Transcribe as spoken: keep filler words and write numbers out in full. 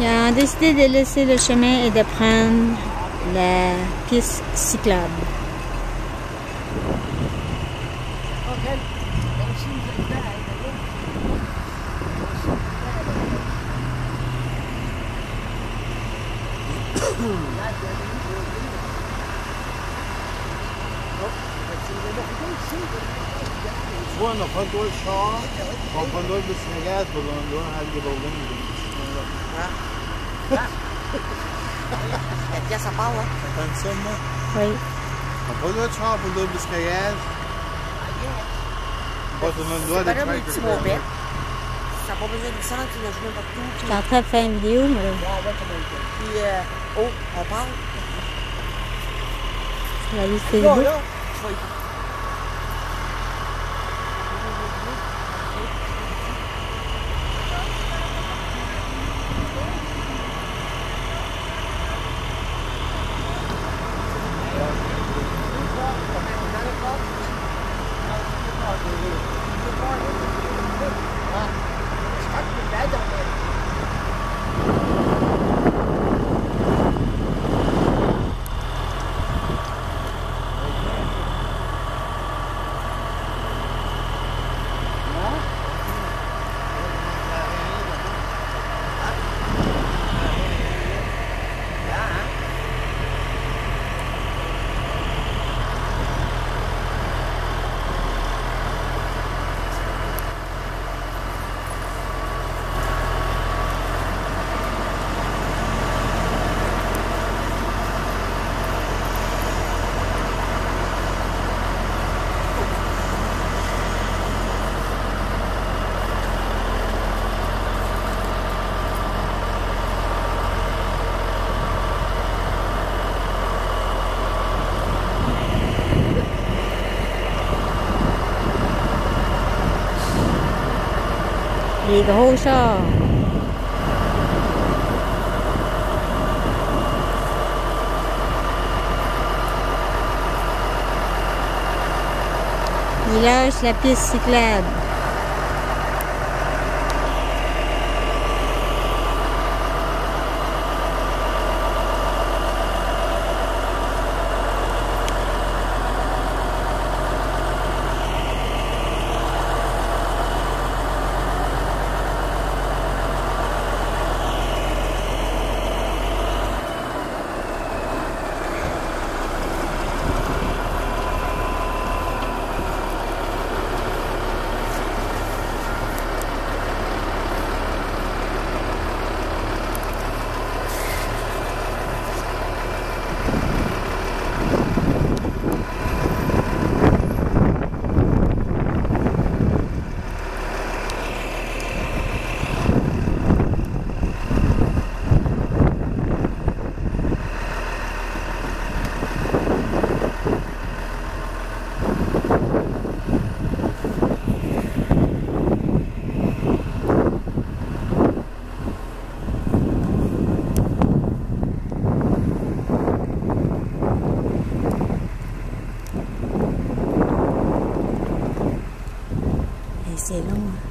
Il a décidé de laisser le chemin et de prendre la piste cyclable. وانا فندول شعر وفندول بسنجات وفندول هالجي بولوني ها ها هتجاس أباوة هتنسمى هاي فندول شعر فندول بسنجات وفندول بسنجات وفندول ça n'a pas besoin de sang qui n'a joué partout. Je suis en train de faire une vidéo, mais... Puis, euh, oh, on parle. La liste est là, là, je vais y parler. Les gros chars. Il lâche la piste cyclable. C'est long.